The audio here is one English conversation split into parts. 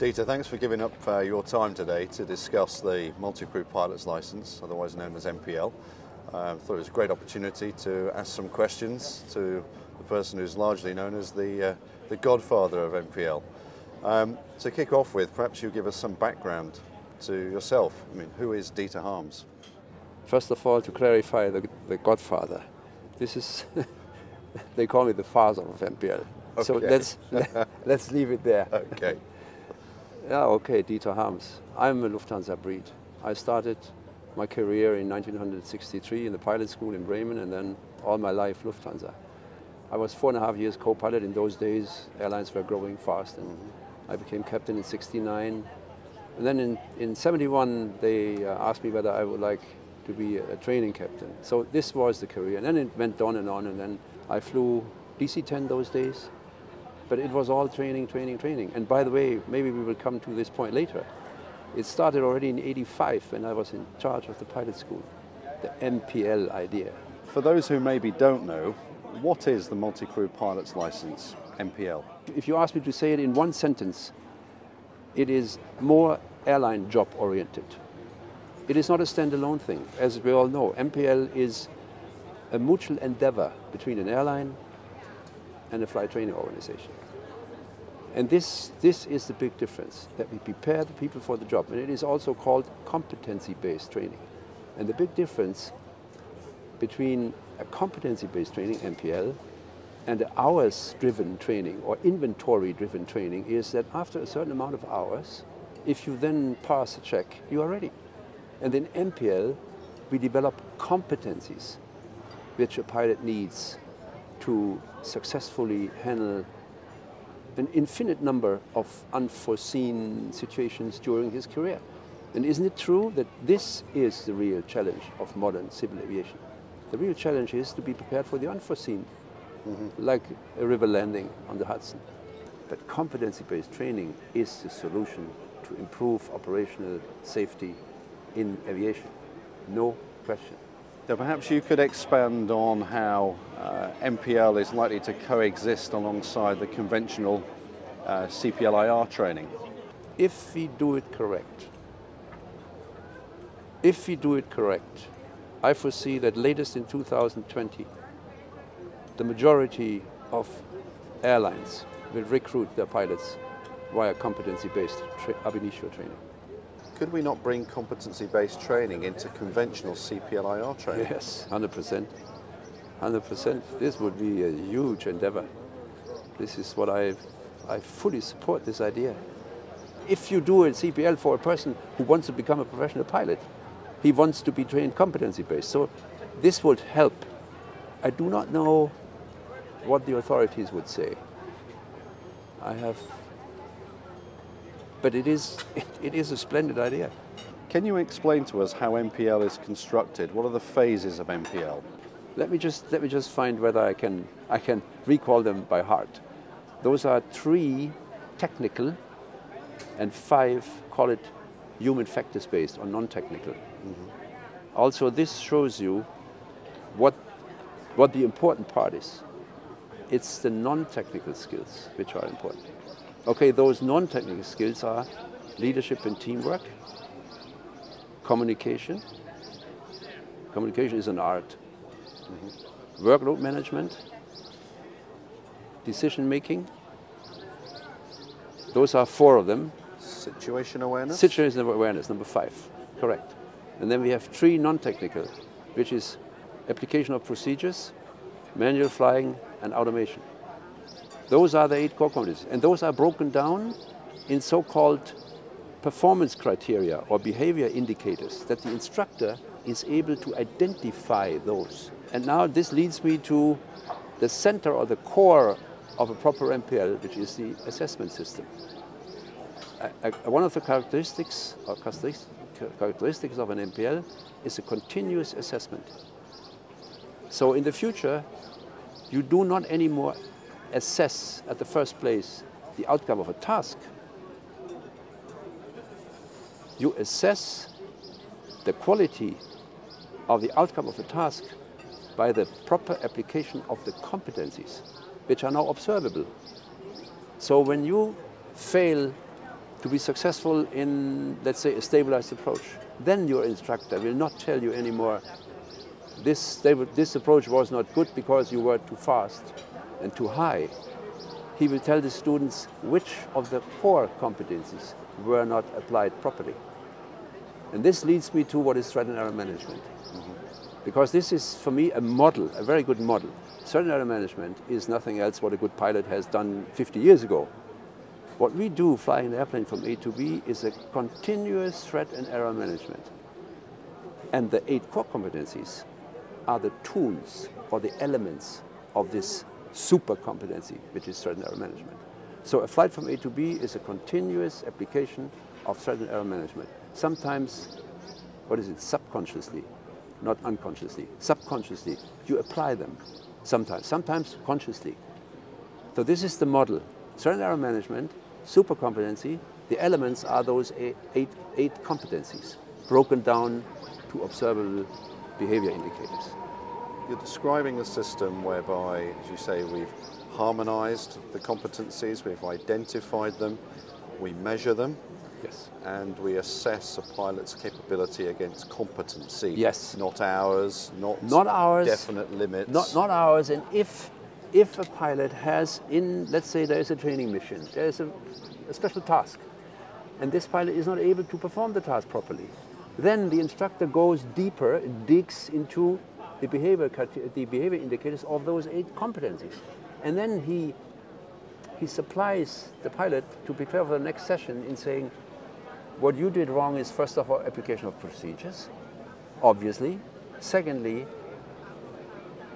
Dieter, thanks for giving up your time today to discuss the multi-crew pilot's license, otherwise known as MPL. I thought it was a great opportunity to ask some questions to the person who's largely known as the godfather of MPL. To kick off with, perhaps you give us some background to yourself. I mean, who is Dieter Harms? First of all, to clarify the godfather, this is, they call me the father of MPL. Okay. So let's leave it there. Okay. Yeah, okay, Dieter Harms. I'm a Lufthansa breed. I started my career in 1963 in the pilot school in Bremen, and then all my life Lufthansa. I was 4.5 years co-pilot. In those days, airlines were growing fast, and I became captain in 1969. And then in 1971, they asked me whether I would like to be a training captain. So this was the career, and then it went on, and then I flew DC-10 those days, but it was all training, training, training. And by the way, maybe we will come to this point later. It started already in 1985 when I was in charge of the pilot school, the MPL idea. For those who maybe don't know, what is the multi-crew pilot's license, MPL? If you ask me to say it in one sentence, it is more airline job oriented. It is not a standalone thing, as we all know. MPL is a mutual endeavor between an airline and a flight training organization. And this is the big difference, that we prepare the people for the job. And it is also called competency-based training. And the big difference between a competency-based training, MPL, and the hours-driven training or inventory-driven training is that after a certain amount of hours, if you then pass a check, you are ready. And in MPL, we develop competencies which a pilot needs to successfully handle an infinite number of unforeseen situations during his career. And isn't it true that this is the real challenge of modern civil aviation? The real challenge is to be prepared for the unforeseen, like a river landing on the Hudson. But competency-based training is the solution to improve operational safety in aviation, no question. Now, perhaps you could expand on how MPL is likely to coexist alongside the conventional CPLIR training. If we do it correct, I foresee that latest in 2020, the majority of airlines will recruit their pilots via competency-based ab initio training. Could we not bring competency-based training into conventional CPLIR training? Yes, 100%. 100%. This would be a huge endeavor. This is what I fully support, this idea. If you do a CPL for a person who wants to become a professional pilot, he wants to be trained competency-based. So this would help. I do not know what the authorities would say. But it is a splendid idea. Can you explain to us how MPL is constructed? What are the phases of MPL? Let me just find whether I can recall them by heart. Those are 3 technical and 5, call it human factors based or non-technical. Also, this shows you what the important part is. It's the non-technical skills which are important. Okay, those non-technical skills are leadership and teamwork, communication. Communication is an art. Workload management, decision-making. Those are 4 of them. Situation awareness? Situation awareness, number 5, correct. And then we have 3 non-technical, which is application of procedures, manual flying, and automation. Those are the 8 core competencies, and those are broken down in so-called performance criteria or behavior indicators that the instructor is able to identify those. And now this leads me to the center or the core of a proper MPL, which is the assessment system. One of the characteristics of an MPL is a continuous assessment. So in the future, you do not anymore assess at the first place the outcome of a task. You assess the quality of the outcome of a task by the proper application of the competencies, which are now observable. So when you fail to be successful in, let's say, a stabilized approach. Then your instructor will not tell you anymore, this approach was not good because you were too fast and too high. He will tell the students which of the core competencies were not applied properly. And this leads me to what is threat and error management. Because this is, for me, a model, a very good model. Threat and error management is nothing else what a good pilot has done 50 years ago. What we do flying an airplane from A to B is a continuous threat and error management. And the 8 core competencies are the tools or the elements of this super competency, which is threat and error management. So a flight from A to B is a continuous application of threat and error management. Sometimes, what is it, subconsciously, not unconsciously. Subconsciously, you apply them sometimes, sometimes consciously. So this is the model. Threat and error management, super competency, the elements are those 8 competencies broken down to observable behavior indicators. You're describing a system whereby, as you say, we've harmonized the competencies, we've identified them, we measure them, yes, and we assess a pilot's capability against competency. Yes. Not hours, not ours, definite limits. Not ours, and if a pilot has let's say there is a training mission, there is a special task, and this pilot is not able to perform the task properly, then the instructor goes deeper, digs into the behavior indicators of those 8 competencies. And then he supplies the pilot to prepare for the next session in saying, what you did wrong is, first of all, application of procedures, obviously. Secondly,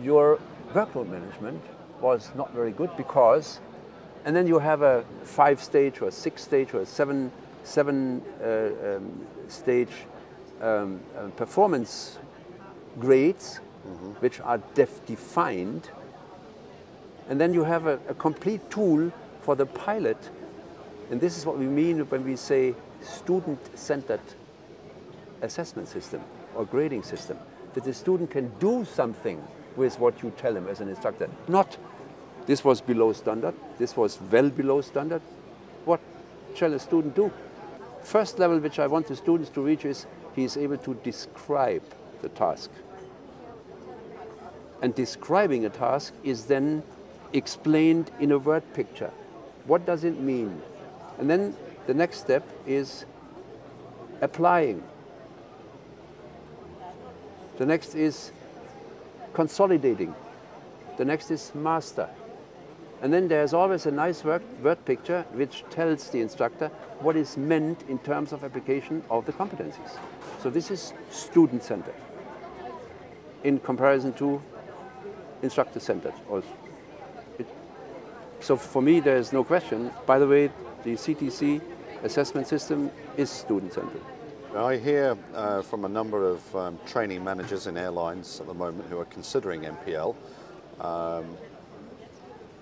your workload management was not very good because, and then you have a 5-stage or a 6-stage or a seven-stage performance grades, which are defined. And then you have a complete tool for the pilot. And this is what we mean when we say student-centered assessment system or grading system, that the student can do something with what you tell him as an instructor. Not, this was below standard, this was well below standard. What shall a student do? First level which I want the students to reach is he is able to describe the task. And describing a task is then explained in a word picture. What does it mean? And then the next step is applying. The next is consolidating. The next is master. And then there's always a nice word picture which tells the instructor what is meant in terms of application of the competencies. So this is student-centered in comparison to instructor-centered. So for me, there is no question. By the way, the CTC assessment system is student-centered. I hear from a number of training managers in airlines at the moment who are considering MPL, a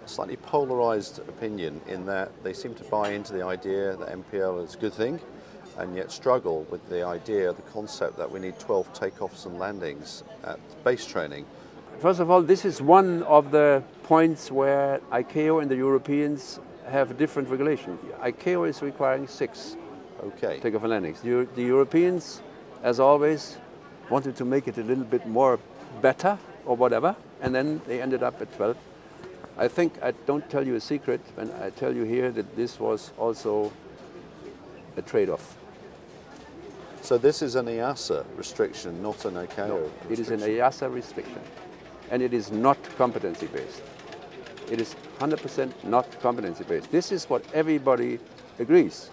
slightly polarized opinion in that they seem to buy into the idea that MPL is a good thing and yet struggle with the idea, the concept that we need 12 takeoffs and landings at base training. First of all, this is one of the points where ICAO and the Europeans have a different regulation. ICAO is requiring 6 takeoff and landings. The Europeans, as always, wanted to make it a little bit more better or whatever, and then they ended up at 12. I think I don't tell you a secret when I tell you here that this was also a trade-off. So this is an EASA restriction, not an ICAO restriction? It is an EASA restriction. And it is not competency-based. It is 100% not competency-based. This is what everybody agrees.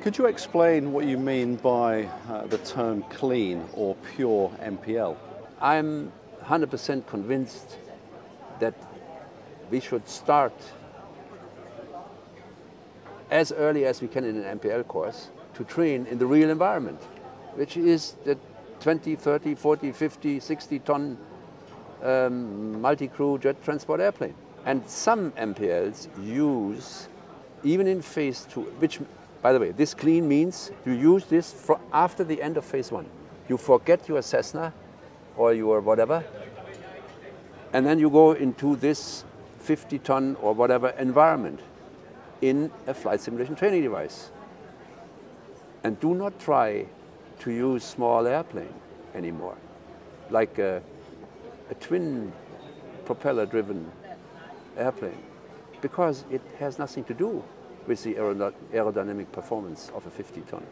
Could you explain what you mean by the term clean or pure MPL? I'm 100% convinced that we should start as early as we can in an MPL course to train in the real environment, which is the 20, 30, 40, 50, 60-ton multi-crew jet transport airplane. And some MPLs use, even in phase 2, which, by the way, this clean means you use this for after the end of phase 1. You forget your Cessna or your whatever, and then you go into this 50-ton or whatever environment in a flight simulation training device. And do not try to use small airplane anymore, like a twin propeller-driven airplane, because it has nothing to do with the aerodynamic performance of a 50-ton.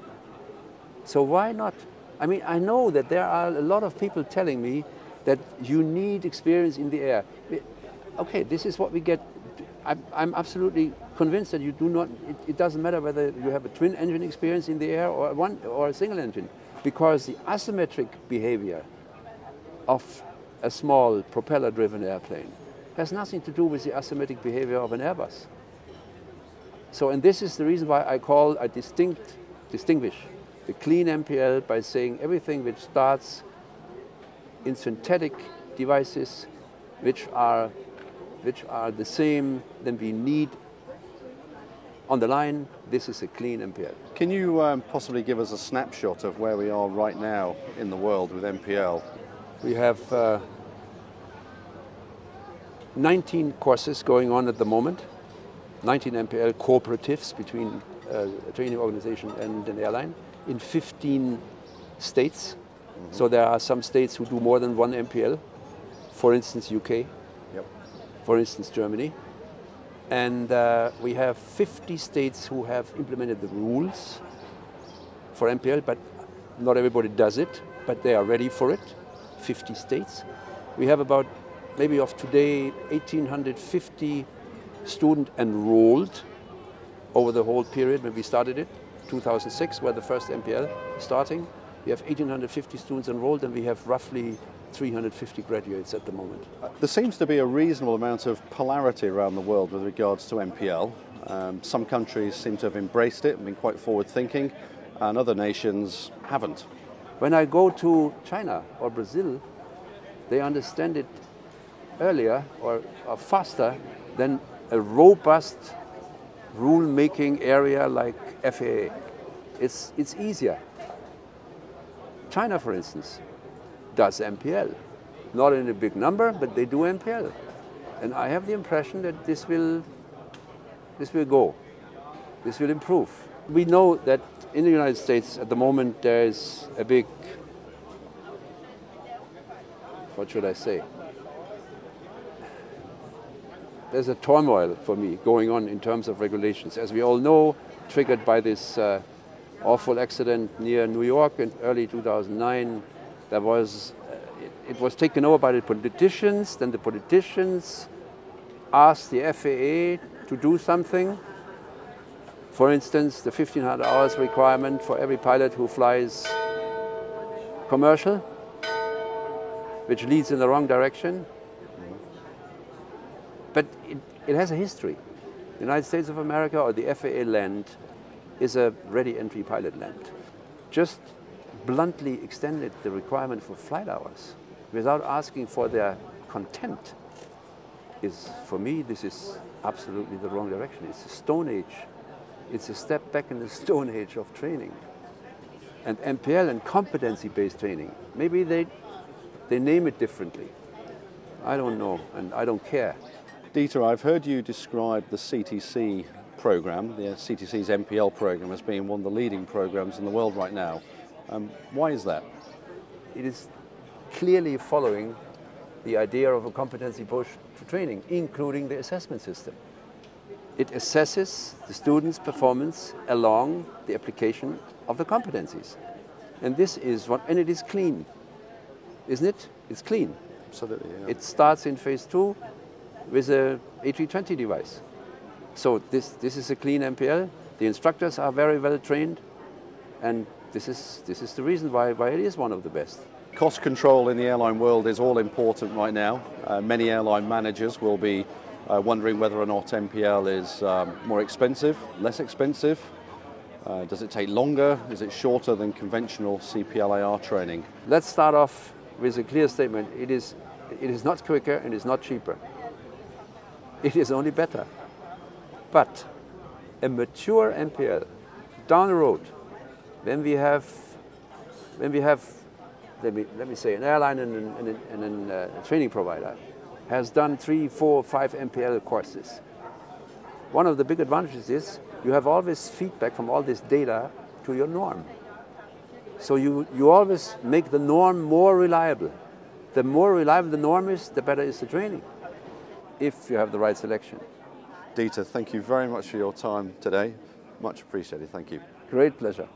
So why not? I mean, I know that there are a lot of people telling me that you need experience in the air. Okay, this is what we get. I'm absolutely convinced that you do not, it doesn't matter whether you have a twin engine experience in the air or a single engine, because the asymmetric behavior of a small propeller-driven airplane has nothing to do with the asymmetric behavior of an Airbus. So, and this is the reason why I call, I distinguish the clean MPL by saying everything which starts in synthetic devices, which are the same, then we need on the line, this is a clean MPL. Can you possibly give us a snapshot of where we are right now in the world with MPL? We have 19 courses going on at the moment, 19 MPL cooperatives between a training organization and an airline in 15 states. Mm-hmm. So there are some states who do more than one MPL, for instance UK. For instance, Germany. And we have 50 states who have implemented the rules for MPL, but not everybody does it, but they are ready for it, 50 states. We have about, maybe of today, 1,850 students enrolled over the whole period when we started it, 2006, where the first MPL starting. We have 1,850 students enrolled, and we have roughly 350 graduates at the moment. There seems to be a reasonable amount of polarity around the world with regards to MPL. Some countries seem to have embraced it and been quite forward-thinking, and other nations haven't. When I go to China or Brazil, they understand it earlier or faster than a robust rule-making area like FAA. It's easier. China, for instance, does MPL. Not in a big number, but they do MPL. And I have the impression that this will go. This will improve. We know that in the United States at the moment there is a big, what should I say? There's a turmoil for me going on in terms of regulations, as we all know, triggered by this awful accident near New York in early 2009. There was, it was taken over by the politicians, then the politicians asked the FAA to do something. For instance, the 1,500 hours requirement for every pilot who flies commercial, which leads in the wrong direction. But it has a history. The United States of America, or the FAA land, is a ready entry pilot land. Just bluntly extended the requirement for flight hours without asking for their consent is, for me, this is absolutely the wrong direction. It's a stone age. It's a step back in the stone age of training. And MPL and competency-based training, maybe they name it differently. I don't know, and I don't care. Dieter, I've heard you describe the CTC program, the CTC's MPL program, as being one of the leading programs in the world right now. Why is that? It is clearly following the idea of a competency push to training, including the assessment system. It assesses the student's performance along the application of the competencies. And this is what, and it is clean, isn't it? It's clean. Absolutely, yeah. It starts in phase 2 with a A320 device. So this is a clean MPL. The instructors are very well trained, and this is the reason why it is one of the best. Cost control in the airline world is all important right now. Many airline managers will be wondering whether or not MPL is more expensive, less expensive. Does it take longer? Is it shorter than conventional CPLIR training? Let's start off with a clear statement. It is not quicker and it's not cheaper. It is only better. But a mature MPL down the road, let me say, an airline and a training provider has done 3, 4, 5 MPL courses. One of the big advantages is you have always feedback from all this data to your norm. So you always make the norm more reliable. The more reliable the norm is, the better is the training, if you have the right selection. Dieter, thank you very much for your time today. Much appreciated, thank you. Great pleasure.